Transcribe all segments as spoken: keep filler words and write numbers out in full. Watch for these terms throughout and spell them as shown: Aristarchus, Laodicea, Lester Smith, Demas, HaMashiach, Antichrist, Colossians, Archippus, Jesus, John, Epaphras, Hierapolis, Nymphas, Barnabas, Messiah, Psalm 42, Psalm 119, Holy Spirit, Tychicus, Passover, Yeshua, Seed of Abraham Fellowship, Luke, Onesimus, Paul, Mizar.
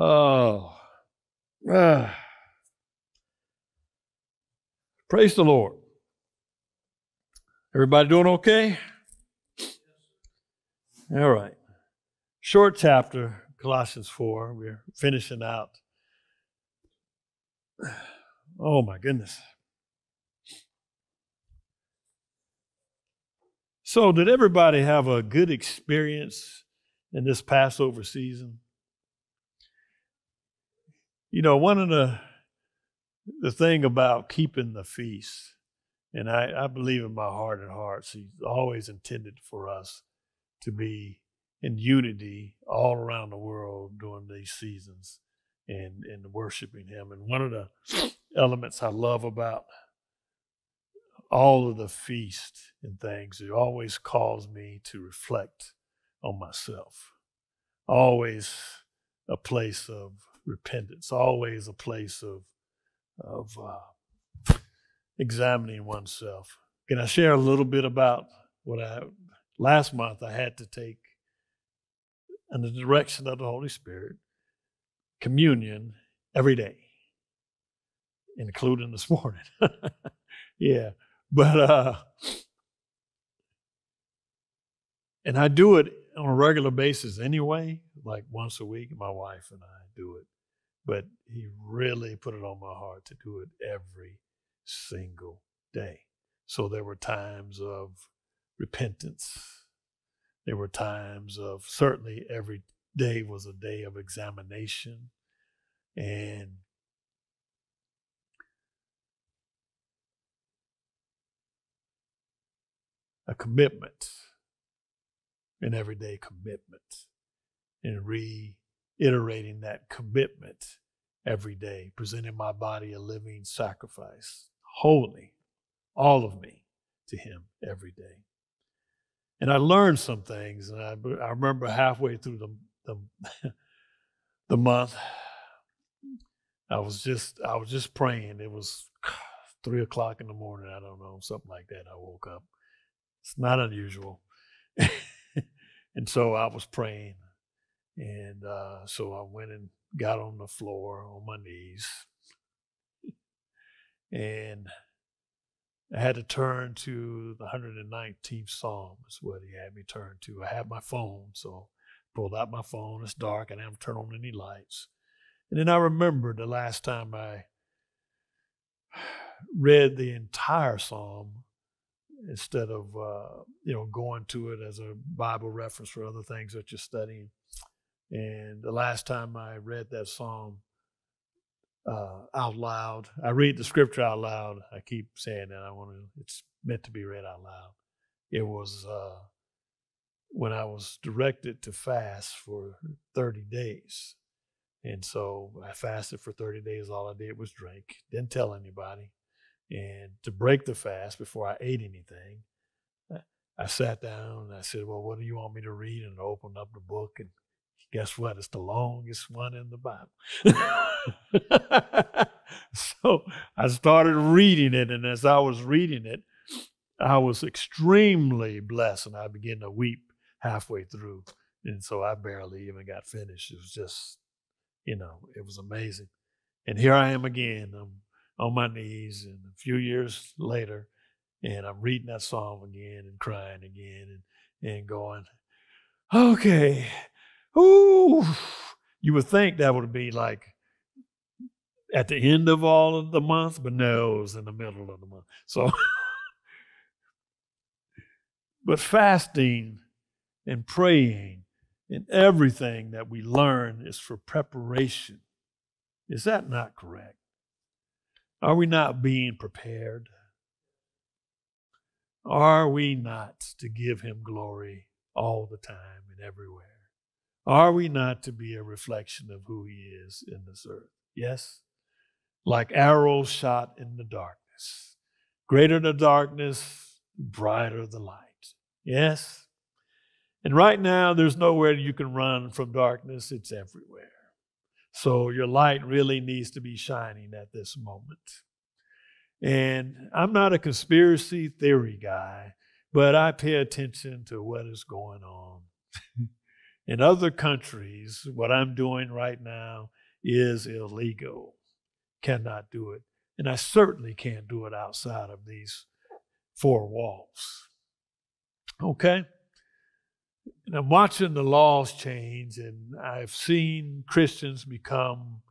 Oh, ah. Praise the Lord. Everybody doing okay? All right. Short chapter, Colossians four. We're finishing out. Oh, my goodness. So, did everybody have a good experience in this Passover season? You know, one of the the thing about keeping the feast, and I, I believe in my heart and hearts, he's always intended for us to be in unity all around the world during these seasons and, and worshiping him. And one of the elements I love about all of the feasts and things, it always calls me to reflect on myself. Always a place of repentance. Always a place of of uh, examining oneself. Can I share a little bit about what I last month I had to take in the direction of the Holy Spirit communion every day, including this morning. Yeah. But, uh, and I do it on a regular basis anyway, like once a week, my wife and I do it. But he really put it on my heart to do it every single day. So there were times of repentance. There were times of, certainly every day was a day of examination. And a commitment, an everyday commitment, and reiterating that commitment every day, presenting my body a living sacrifice, holy, all of me, to him every day. And I learned some things, and I, I remember halfway through the, the, the month, I was just I was just praying. It was three o'clock in the morning, I don't know, something like that. I woke up. It's not unusual. And so I was praying. And uh, so I went and got on the floor on my knees. And I had to turn to the one hundred nineteenth Psalm is what he had me turn to. I had my phone, so I pulled out my phone. It's dark. I didn't turn on any lights. And then I remembered the last time I read the entire Psalm, instead of, uh, you know, going to it as a Bible reference for other things that you're studying. And the last time I read that psalm uh, out loud, I read the scripture out loud. I keep saying that. I want to, it's meant to be read out loud. It was uh, when I was directed to fast for thirty days. And so I fasted for thirty days. All I did was drink. Didn't tell anybody. And to break the fast before I ate anything, I sat down and I said, well, what do you want me to read? And I opened up the book, and guess what? It's the longest one in the Bible. So I started reading it, and as I was reading it, I was extremely blessed, and I began to weep halfway through. And so I barely even got finished. It was just, you know, it was amazing. And here I am again. I'm on my knees, and a few years later, and I'm reading that psalm again and crying again and, and going, okay, ooh. You would think that would be like at the end of all of the month, but no, it was in the middle of the month. So, but fasting and praying and everything that we learn is for preparation. Is that not correct? Are we not being prepared? Are we not to give him glory all the time and everywhere? Are we not to be a reflection of who he is in this earth? Yes? Like arrows shot in the darkness. Greater the darkness, brighter the light. Yes? And right now, there's nowhere you can run from darkness. It's everywhere. So your light really needs to be shining at this moment. And I'm not a conspiracy theory guy, but I pay attention to what is going on. In other countries, what I'm doing right now is illegal. Cannot do it. And I certainly can't do it outside of these four walls. Okay? And I'm watching the laws change, and I've seen Christians become,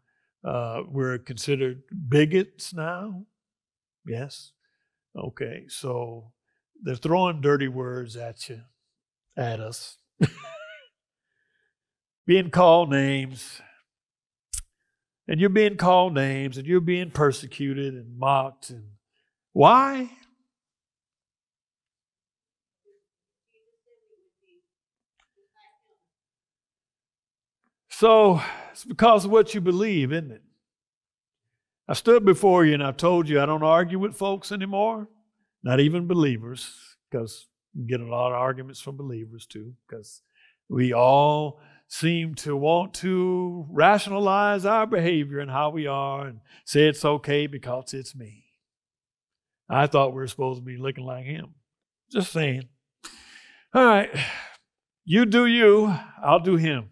uh, we're considered bigots now. Yes? Okay, so they're throwing dirty words at you, at us. Being called names. And you're being called names, and you're being persecuted and mocked. And why? So it's because of what you believe, isn't it? I stood before you and I told you I don't argue with folks anymore, not even believers, because you get a lot of arguments from believers too, because we all seem to want to rationalize our behavior and how we are and say it's okay because it's me. I thought we were supposed to be looking like him. Just saying. All right. You do you, I'll do him.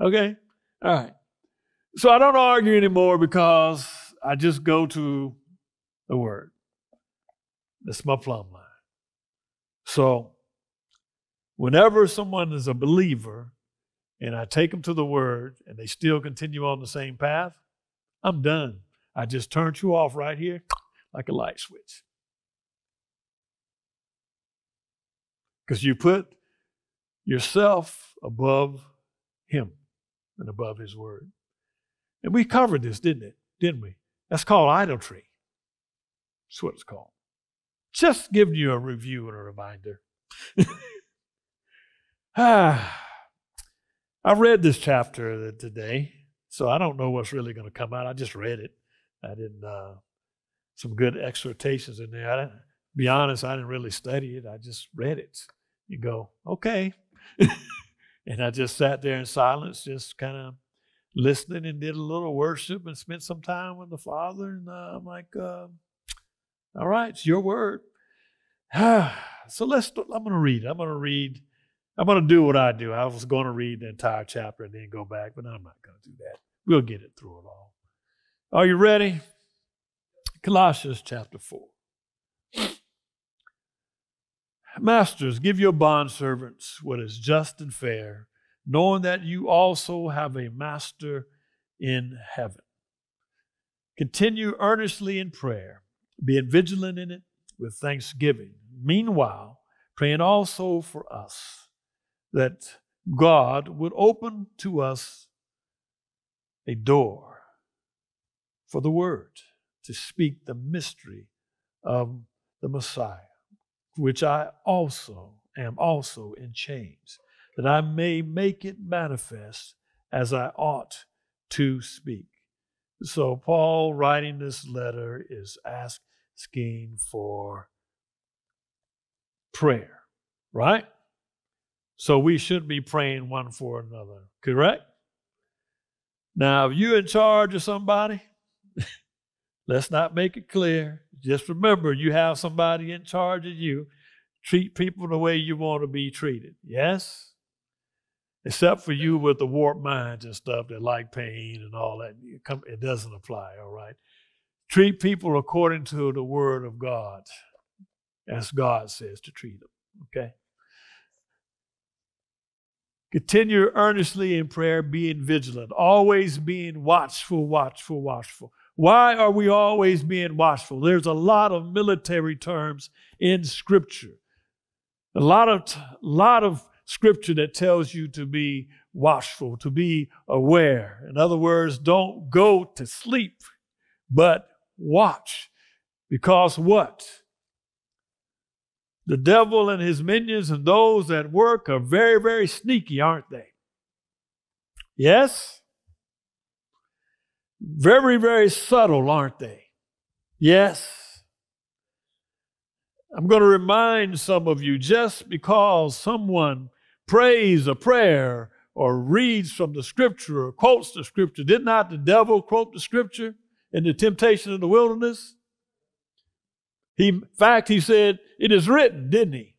Okay? All right. So I don't argue anymore because I just go to the Word. That's my plumb line. So whenever someone is a believer, and I take them to the Word, and they still continue on the same path, I'm done. I just turned you off right here like a light switch. Because you put yourself above Him and above His Word. And we covered this, didn't it? Didn't we? That's called idolatry. That's what it's called. Just giving you a review and a reminder. Ah. I read this chapter today, so I don't know what's really going to come out. I just read it. I didn't, uh, some good exhortations in there. I didn't, to be honest, I didn't really study it. I just read it. You go, okay. And I just sat there in silence, just kind of listening and did a little worship and spent some time with the Father. And uh, I'm like, uh, all right, it's your word. So let's, I'm going to read. I'm going to read. I'm going to do what I do. I was going to read the entire chapter and then go back, but I'm not going to do that. We'll get it through it all. Are you ready? Colossians chapter four. Masters, give your bondservants what is just and fair, knowing that you also have a master in heaven. Continue earnestly in prayer, being vigilant in it with thanksgiving. Meanwhile, praying also for us, that God would open to us a door for the Word to speak the mystery of the Messiah, which I also am also in chains, that I may make it manifest as I ought to speak. So Paul, writing this letter, is asking for prayer, right? So we should be praying one for another, correct? Now, if you're in charge of somebody, let's not make it clear. Just remember, you have somebody in charge of you. Treat people the way you want to be treated, yes? Except for you with the warped minds and stuff that like pain and all that. It doesn't apply, all right? Treat people according to the Word of God, as God says to treat them, okay? Continue earnestly in prayer, being vigilant, always being watchful, watchful, watchful. Why are we always being watchful? There's a lot of military terms in Scripture. A lot of, lot of Scripture that tells you to be watchful, to be aware. In other words, don't go to sleep, but watch. Because what? The devil and his minions and those that work are very, very sneaky, aren't they? Yes? Very, very subtle, aren't they? Yes? I'm going to remind some of you, just because someone prays a prayer or reads from the Scripture or quotes the Scripture, did not the devil quote the Scripture in the temptation in the wilderness? He, in fact, he said, it is written, didn't he?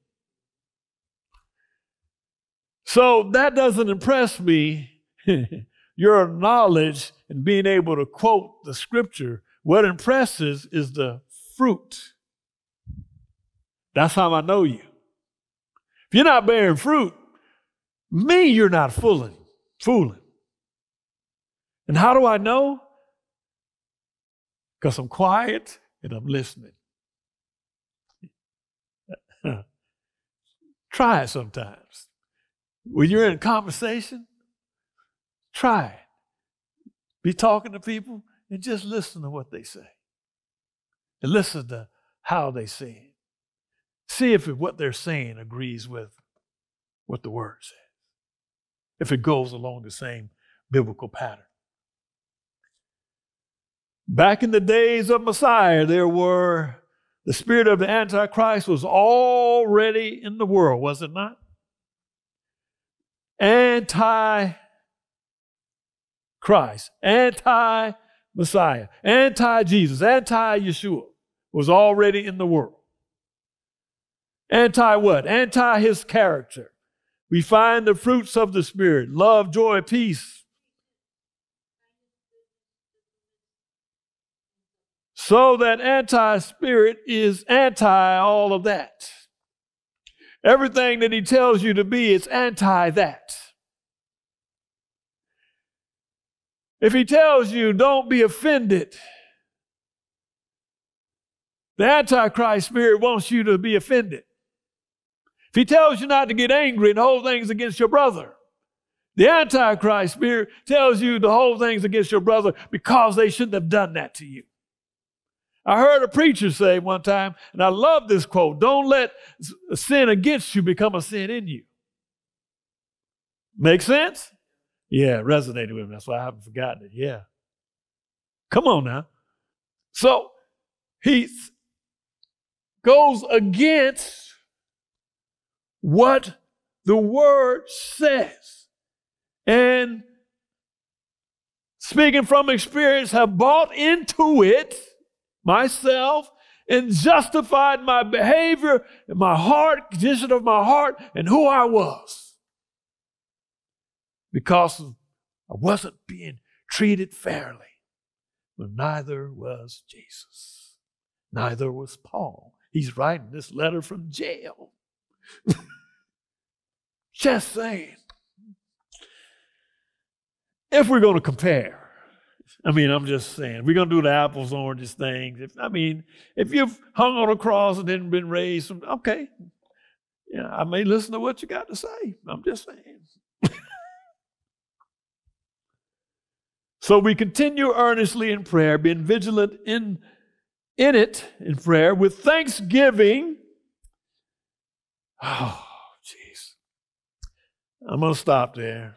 So that doesn't impress me. Your knowledge and being able to quote the scripture. What impresses is the fruit. That's how I know you. If you're not bearing fruit, me, you're not fooling, fooling. And how do I know? Because I'm quiet and I'm listening. Try it sometimes. When you're in conversation, try it. Be talking to people and just listen to what they say. And listen to how they say it. See if what they're saying agrees with what the word says. If it goes along the same biblical pattern. Back in the days of Messiah, there were, the spirit of the Antichrist was already in the world, was it not? Antichrist, anti-Messiah, anti-Jesus, anti-Yeshua was already in the world. Anti what? Anti his character. We find the fruits of the Spirit, love, joy, peace. So that anti-spirit is anti all of that. Everything that he tells you to be, it's anti that. If he tells you, don't be offended, the Antichrist spirit wants you to be offended. If he tells you not to get angry and hold things against your brother, the Antichrist spirit tells you to hold things against your brother because they shouldn't have done that to you. I heard a preacher say one time, and I love this quote, don't let sin against you become a sin in you. Make sense? Yeah, it resonated with me. That's why I haven't forgotten it. Yeah. Come on now. So he goes against what the word says, and speaking from experience, have bought into it myself and justified my behavior and my heart, condition of my heart, and who I was because I wasn't being treated fairly. But neither was Jesus, neither was Paul. He's writing this letter from jail. Just saying. If we're going to compare, I mean, I'm just saying, we're going to do the apples, oranges things. If, I mean, if you've hung on a cross and then been raised, okay, yeah, I may listen to what you got to say. I'm just saying. So we continue earnestly in prayer, being vigilant in, in it, in prayer, with thanksgiving. Oh, jeez. I'm going to stop there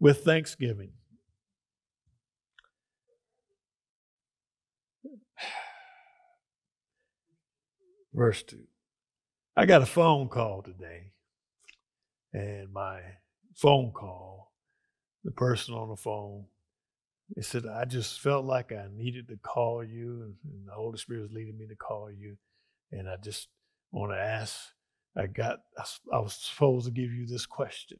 with thanksgiving. Verse two. I got a phone call today, and my phone call, the person on the phone, they said, I just felt like I needed to call you, and the Holy Spirit was leading me to call you, and I just want to ask, I got, I was supposed to give you this question,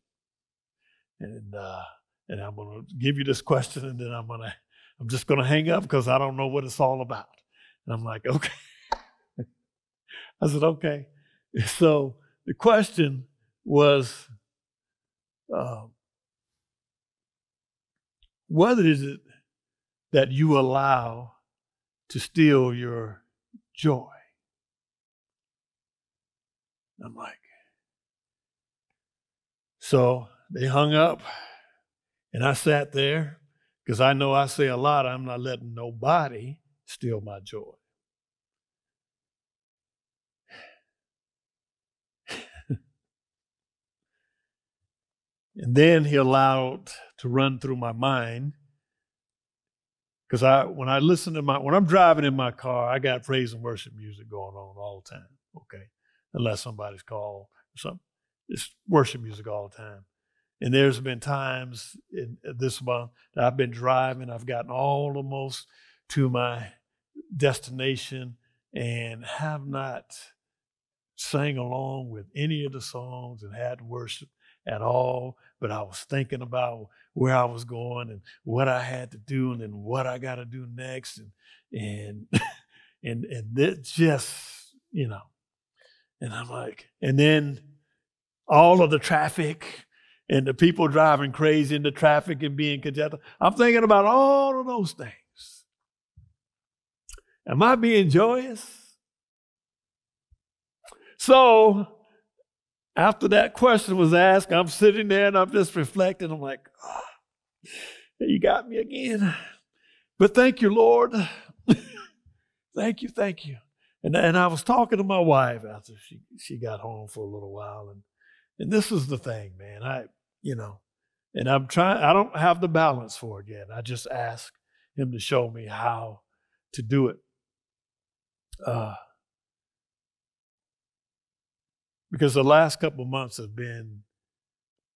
and uh, and I'm going to give you this question, and then I'm going to, I'm just going to hang up because I don't know what it's all about. And I'm like, okay. I said, okay. So the question was, uh, what is it that you allow to steal your joy? I'm like, so they hung up, and I sat there because I know I say a lot. I'm not letting nobody steal my joy. And then he allowed to run through my mind because I, when I listen to my, when I'm driving in my car, I got praise and worship music going on all the time. Okay. Unless somebody's called or something. It's worship music all the time. And there's been times in this month that I've been driving, I've gotten all almost to my destination and have not sang along with any of the songs and had worship at all, but I was thinking about where I was going and what I had to do and then what I got to do next. And, and, and, and that just, you know, and I'm like, and then all of the traffic and the people driving crazy in the traffic and being congested. I'm thinking about all of those things. Am I being joyous? So after that question was asked, I'm sitting there and I'm just reflecting. I'm like, oh, you got me again. But thank you, Lord. Thank you, thank you. And, and I was talking to my wife after she, she got home for a little while. And, and this is the thing, man. I, you know, and I'm trying, I don't have the balance for it yet. I just ask him to show me how to do it. Uh, because the last couple of months have been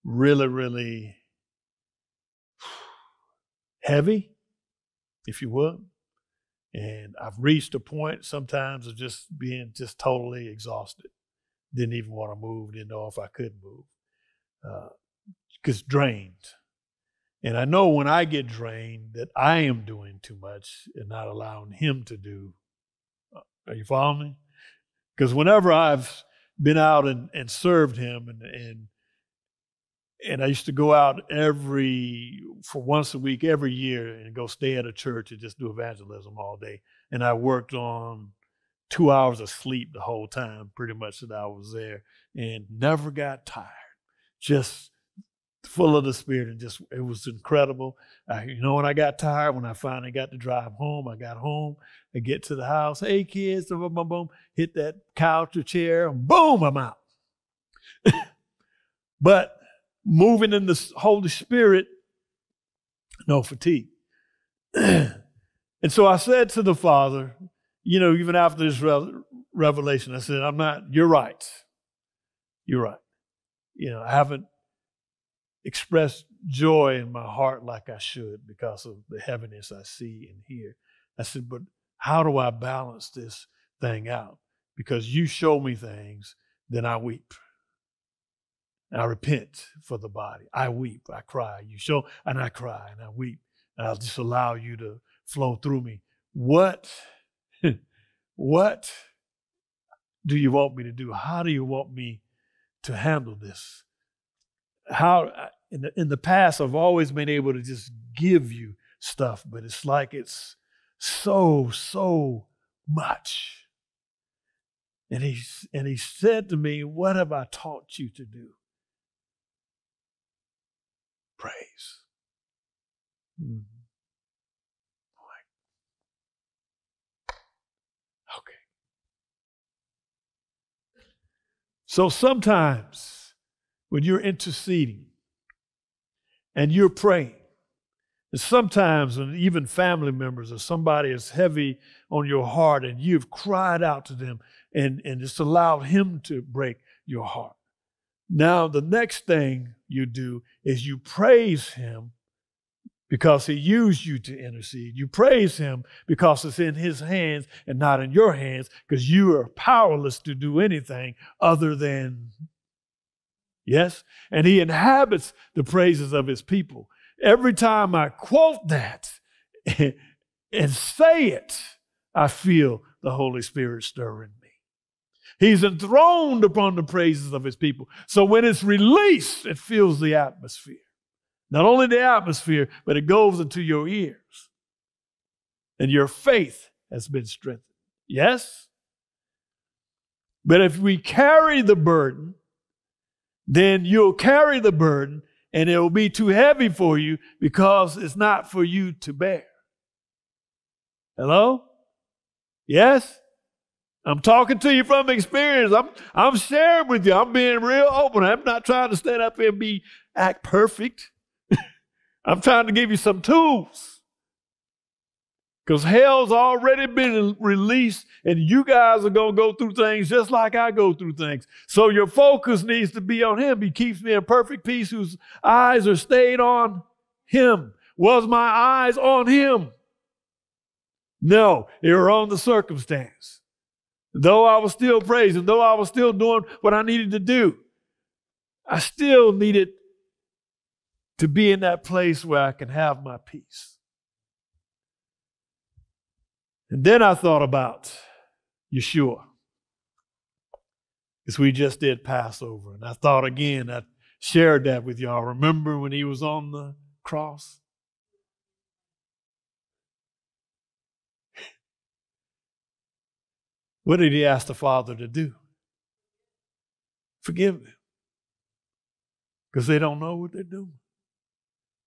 really, really heavy, if you would. And I've reached a point sometimes of just being just totally exhausted. Didn't even want to move, didn't know if I could move. Uh, just drained. And I know when I get drained that I am doing too much and not allowing him to do. Are you following me? Because whenever I've been out and, and served him and, and and I used to go out every, for once a week, every year and go stay at a church and just do evangelism all day. And I worked on two hours of sleep the whole time, pretty much, that I was there, and never got tired. Just full of the Spirit, and just, it was incredible. I, you know, when I got tired, when I finally got to drive home, I got home, I get to the house, hey kids, boom, boom, boom, hit that couch or chair, boom, I'm out. But moving in the Holy Spirit, no fatigue. And so I said to the Father, you know, even after this re- revelation, I said, I'm not, you're right. You're right. You know, I haven't express joy in my heart like I should because of the heaviness I see and hear. I said, but how do I balance this thing out? Because you show me things, then I weep. And I repent for the body. I weep, I cry. You show, and I cry, and I weep. And I'll just allow you to flow through me. What, what do you want me to do? How do you want me to handle this? How, in the, in the past, I've always been able to just give you stuff, but it's like it's so, so much. And he, and he said to me, what have I taught you to do? Praise. Mm-hmm. Like, okay. So sometimes, when you're interceding and you're praying, and sometimes and even family members or somebody is heavy on your heart and you've cried out to them and, and just allowed him to break your heart. Now, the next thing you do is you praise him because he used you to intercede. You praise him because it's in his hands and not in your hands, because you are powerless to do anything other than. Yes, and he inhabits the praises of his people. Every time I quote that and, and say it, I feel the Holy Spirit stirring me. He's enthroned upon the praises of his people. So when it's released, it fills the atmosphere. Not only the atmosphere, but it goes into your ears. And your faith has been strengthened. Yes? But if we carry the burden, then you'll carry the burden and it will be too heavy for you because it's not for you to bear. Hello? Yes? I'm talking to you from experience. I'm, I'm sharing with you. I'm being real open. I'm not trying to stand up here and be, act perfect. I'm trying to give you some tools. Because hell's already been released, and you guys are going to go through things just like I go through things. So your focus needs to be on him. He keeps me in perfect peace whose eyes are stayed on him. Was my eyes on him? No, they were on the circumstance. Though I was still praising, though I was still doing what I needed to do, I still needed to be in that place where I can have my peace. And then I thought about Yeshua, as we just did Passover. And I thought again, I shared that with y'all. Remember when he was on the cross? What did he ask the Father to do? Forgive them. Because they don't know what they're doing.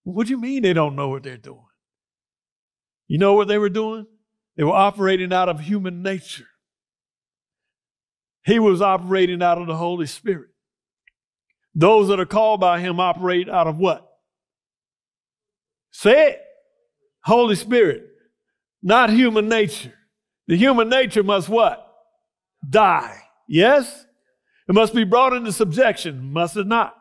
What do you mean they don't know what they're doing? You know what they were doing? They were operating out of human nature. He was operating out of the Holy Spirit. Those that are called by him operate out of what? Say it. Holy Spirit, not human nature. The human nature must what? Die. Yes? It must be brought into subjection, must it not?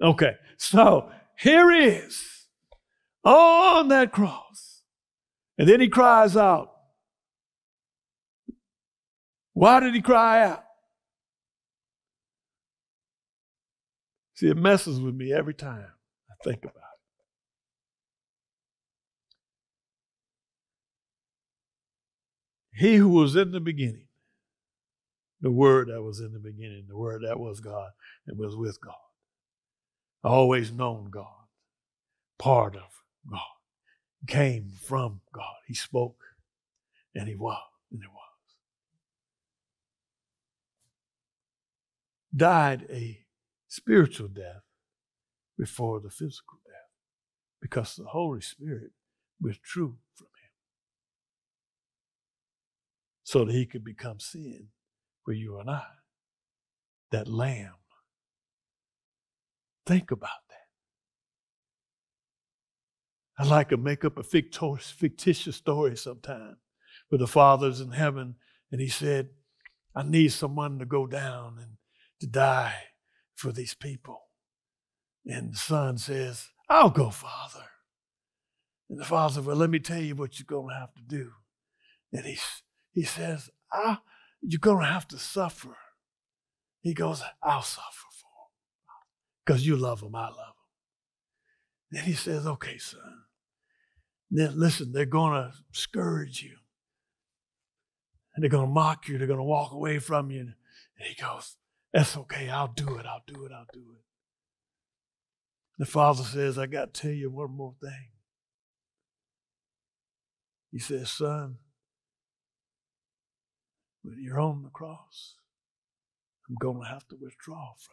Okay, so here he is on that cross. And then he cries out. Why did he cry out? See, it messes with me every time I think about it. He who was in the beginning, the Word that was in the beginning, the Word that was God and was with God. Always known God, part of God, came from God. He spoke, and he was, and it was. Died a spiritual death before the physical death, because the Holy Spirit withdrew from him so that he could become sin for you and I, that lamb. Think about that. I like to make up a fictitious story sometime where the Father's in heaven and he said, I need someone to go down and to die for these people. And the Son says, I'll go, Father. And the Father said, well, let me tell you what you're going to have to do. And he, he says, I, you're going to have to suffer. He goes, I'll suffer. Because you love him, I love him. Then he says, okay, son. Then listen, they're going to scourge you. And they're going to mock you. They're going to walk away from you. And he goes, that's okay. I'll do it. I'll do it. I'll do it. The Father says, I got to tell you one more thing. He says, son, when you're on the cross, I'm going to have to withdraw from you.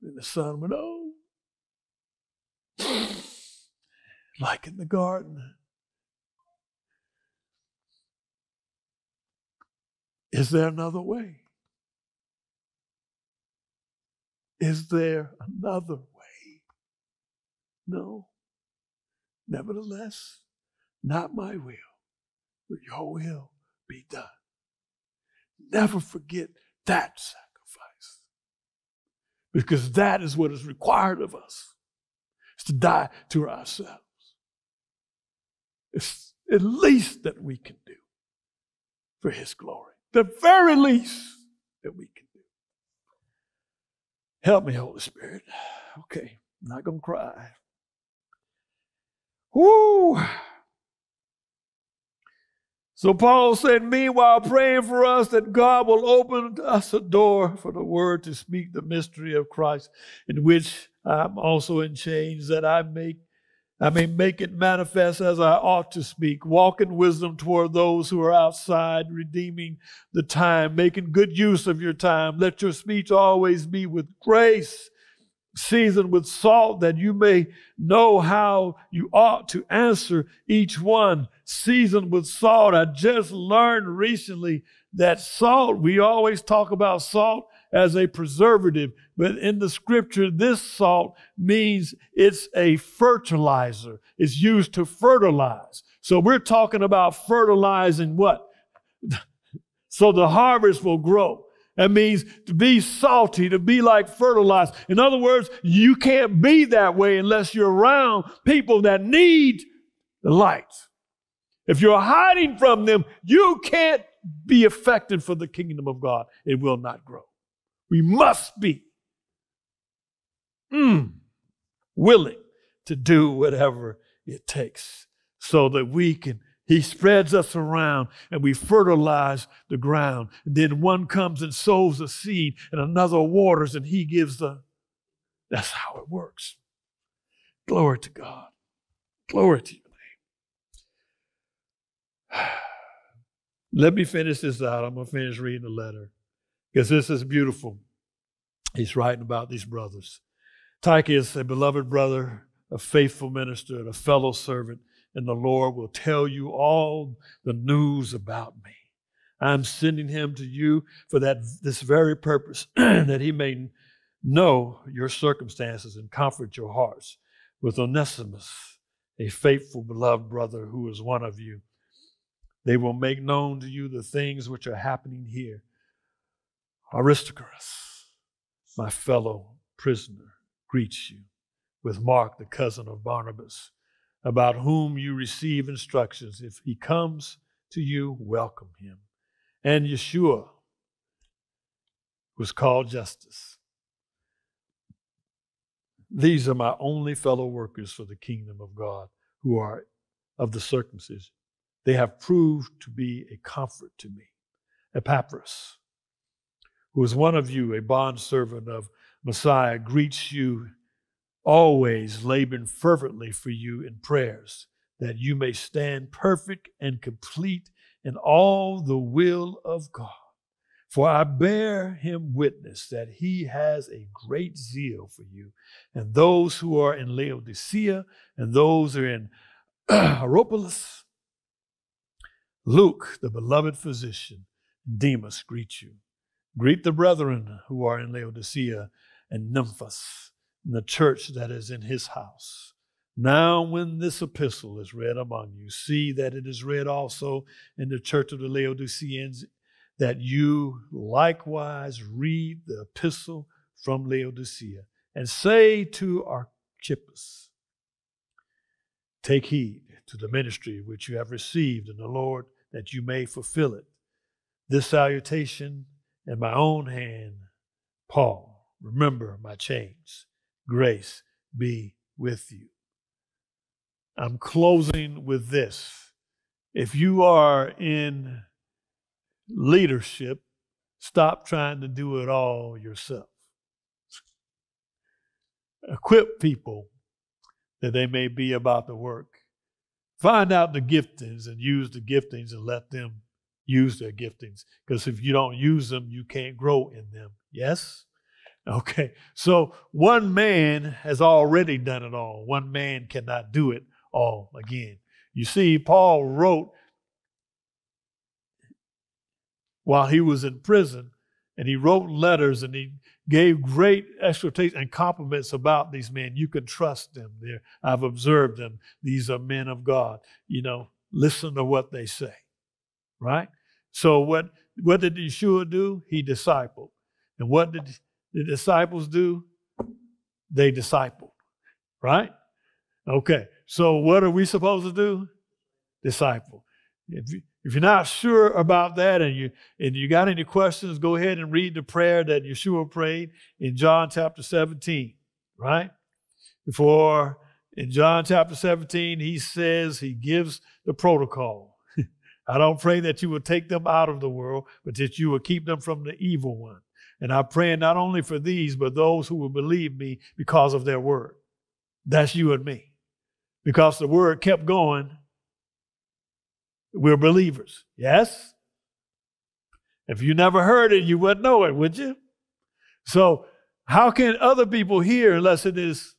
And the Son went, oh, like in the garden. Is there another way? Is there another way? No. Nevertheless, not my will, but your will be done. Never forget that sacrifice. Because that is what is required of us, is to die to ourselves. It's at least that we can do for his glory. The very least that we can do. Help me, Holy Spirit. Okay, I'm not going to cry. Woo! So Paul said, meanwhile, praying for us that God will open to us a door for the word to speak the mystery of Christ, in which I'm also in chains, that I may, I may make it manifest as I ought to speak. Walk in wisdom toward those who are outside, redeeming the time, making good use of your time. Let your speech always be with grace, seasoned with salt, that you may know how you ought to answer each one. Seasoned with salt. I just learned recently that salt, we always talk about salt as a preservative, but in the scripture, this salt means it's a fertilizer. It's used to fertilize. So we're talking about fertilizing what? So the harvest will grow. That means to be salty, to be like fertilized. In other words, you can't be that way unless you're around people that need the light. If you're hiding from them, you can't be effective for the kingdom of God. It will not grow. We must be mm, willing to do whatever it takes so that we can, he spreads us around and we fertilize the ground. And then one comes and sows a seed and another waters and he gives the, that's how it works. Glory to God. Glory to your name. Let me finish this out. I'm going to finish reading the letter because this is beautiful. He's writing about these brothers. Tychicus, a beloved brother, a faithful minister, and a fellow servant, and the Lord will tell you all the news about me. I'm sending him to you for that this very purpose, that he may know your circumstances and comfort your hearts. With Onesimus, a faithful, beloved brother who is one of you, they will make known to you the things which are happening here. Aristarchus, my fellow prisoner, greets you, with Mark, the cousin of Barnabas, about whom you receive instructions. If he comes to you, welcome him. And Yeshua, who is called Justice. These are my only fellow workers for the kingdom of God, who are of the circumcision. They have proved to be a comfort to me. Epaphras, who is one of you, a bondservant of Messiah, greets you, always laboring fervently for you in prayers, that you may stand perfect and complete in all the will of God. For I bear him witness that he has a great zeal for you. And those who are in Laodicea and those who are in Hierapolis, Luke, the beloved physician, Demas greet you. Greet the brethren who are in Laodicea and Nymphas, and the church that is in his house. Now when this epistle is read among you, see that it is read also in the church of the Laodiceans, that you likewise read the epistle from Laodicea, and say to Archippus, take heed to the ministry which you have received in the Lord, that you may fulfill it. This salutation in my own hand, Paul, remember my chains. Grace be with you. I'm closing with this. If you are in leadership, stop trying to do it all yourself. Equip people that they may be about the work. Find out the giftings and use the giftings and let them use their giftings, because if you don't use them, you can't grow in them. Yes? Okay. So one man has already done it all. One man cannot do it all again. You see, Paul wrote while he was in prison, and he wrote letters, and he gave great exhortation and compliments about these men. You can trust them. They're, I've observed them. These are men of God. You know, listen to what they say, right? So what, what did Yeshua do? He discipled. And what did the disciples do? They discipled, right? Okay, so what are we supposed to do? Disciple. If you, If you're not sure about that and you and you got any questions, go ahead and read the prayer that Yeshua prayed in John chapter seventeen, right? Before, in John chapter seventeen, he says, he gives the protocol. I don't pray that you will take them out of the world, but that you will keep them from the evil one. And I pray not only for these, but those who will believe me because of their word. That's you and me. Because the word kept going, we're believers, yes? If you never heard it, you wouldn't know it, would you? So how can other people hear unless it is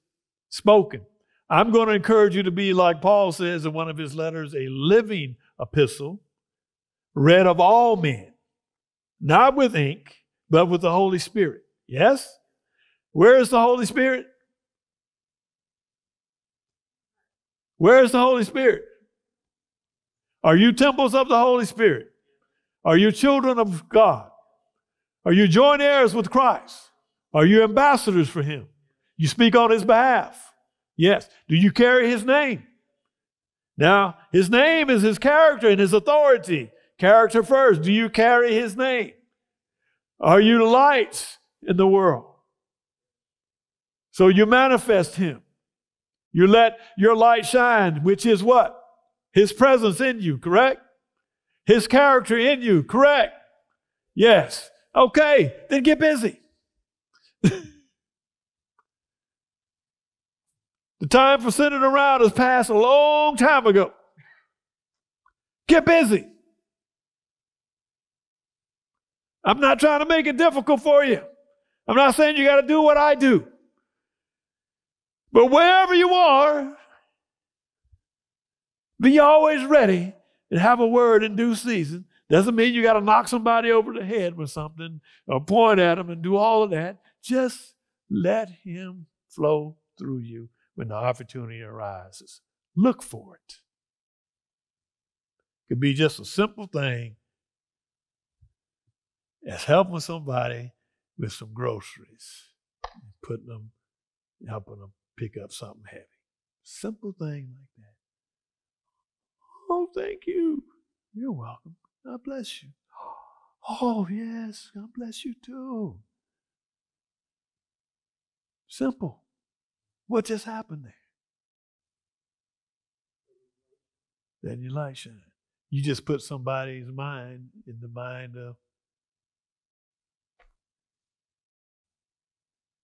spoken? I'm going to encourage you to be, like Paul says in one of his letters, a living epistle, read of all men, not with ink, but with the Holy Spirit, yes? Where is the Holy Spirit? Where is the Holy Spirit? Are you temples of the Holy Spirit? Are you children of God? Are you joint heirs with Christ? Are you ambassadors for him? You speak on his behalf. Yes. Do you carry his name? Now, his name is his character and his authority. Character first. Do you carry his name? Are you lights in the world. So you manifest Him. You let your light shine, which is what? His presence in you, correct? His character in you, correct? Yes. Okay, then get busy. The time for sitting around has passed a long time ago. Get busy. I'm not trying to make it difficult for you. I'm not saying you got to do what I do. But wherever you are, be always ready and have a word in due season. Doesn't mean you got to knock somebody over the head with something or point at them and do all of that. Just let Him flow through you when the opportunity arises. Look for it. It could be just a simple thing as helping somebody with some groceries, putting them, helping them pick up something heavy. Simple thing like that. Oh, thank you. You're welcome. God bless you. Oh, yes. God bless you too. Simple. What just happened there? Then your light shine. You just put somebody's mind in the mind of,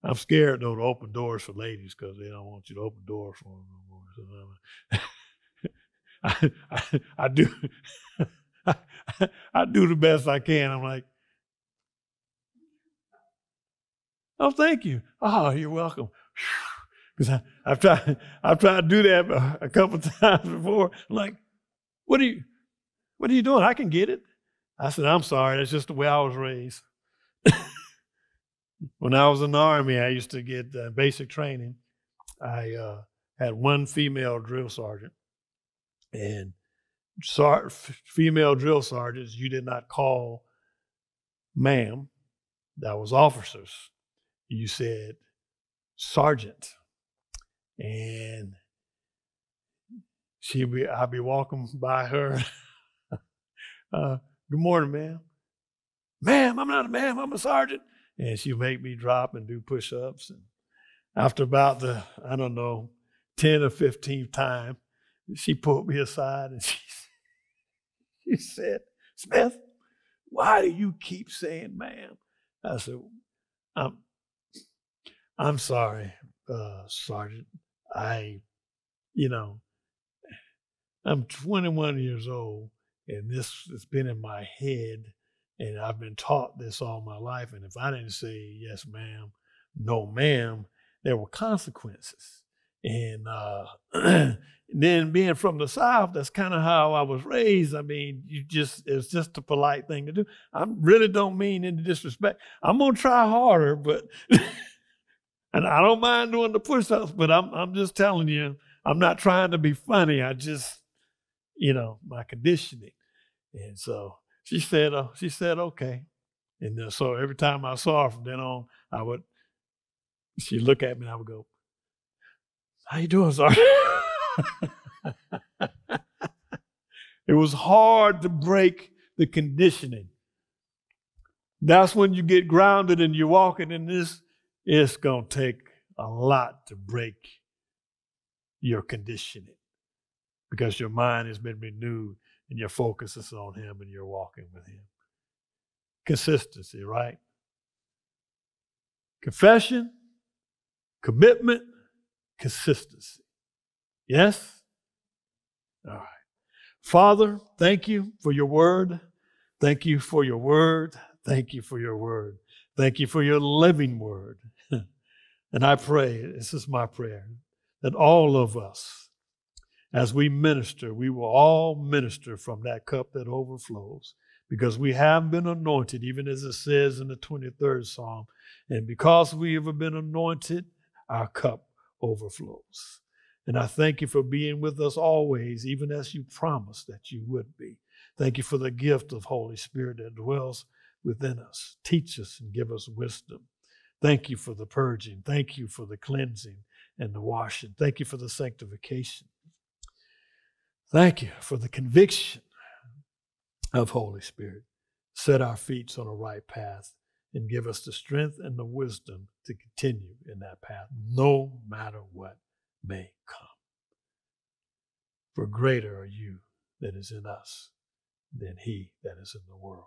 I'm scared, though, to open doors for ladies because they don't want you to open doors for them no more. So I, I, I do I, I do the best I can. I'm like, oh, thank you. Oh, you're welcome. Because I've tried I've tried to do that a couple of times before. I'm like, what are you what are you doing? I can get it. I said, I'm sorry. That's just the way I was raised. When I was in the Army, I used to get uh, basic training. I uh, had one female drill sergeant. And sar- female drill sergeants, you did not call ma'am. That was officers. You said sergeant. And she'd be, I'd be walking by her. uh, Good morning, ma'am. Ma'am, I'm not a ma'am. I'm a sergeant. And she'd make me drop and do push-ups. And after about the, I don't know, tenth or fifteenth time, she pulled me aside and she, she said, Smith, why do you keep saying ma'am? I said, I'm, I'm sorry, uh, Sergeant. I, you know, I'm twenty-one years old and this has been in my head and I've been taught this all my life. And if I didn't say yes, ma'am, no, ma'am, there were consequences. And uh, then being from the South, that's kind of how I was raised. I mean, you just it's just a polite thing to do. I really don't mean any disrespect. I'm going to try harder, but and I don't mind doing the push-ups, but I'm I'm just telling you, I'm not trying to be funny. I just, you know, my conditioning. And so she said, uh, she said, okay. And then, so every time I saw her from then on, I would, she'd look at me and I would go, how you doing, Sergeant? It was hard to break the conditioning. That's when you get grounded and you're walking in this. It's going to take a lot to break your conditioning because your mind has been renewed and your focus is on Him and you're walking with Him. Consistency, right? Confession, commitment, consistency. Yes? All right. Father, thank you for your word. Thank you for your word. Thank you for your word. Thank you for your living word. And I pray, this is my prayer, that all of us, as we minister, we will all minister from that cup that overflows because we have been anointed, even as it says in the twenty-third Psalm. And because we have been anointed, our cup overflows. And I thank you for being with us always, even as you promised that you would be. Thank you for the gift of Holy Spirit that dwells within us. Teach us and give us wisdom. Thank you for the purging. Thank you for the cleansing and the washing. Thank you for the sanctification. Thank you for the conviction of Holy Spirit. Set our feet on the right path and give us the strength and the wisdom to continue in that path, no matter what may come. For greater are you that is in us than he that is in the world.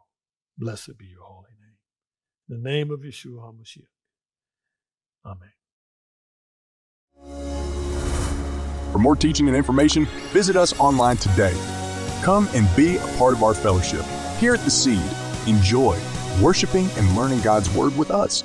Blessed be your holy name. In the name of Yeshua HaMashiach. Amen. For more teaching and information, visit us online today. Come and be a part of our fellowship. Here at The Seed, enjoy worshiping and learning God's Word with us.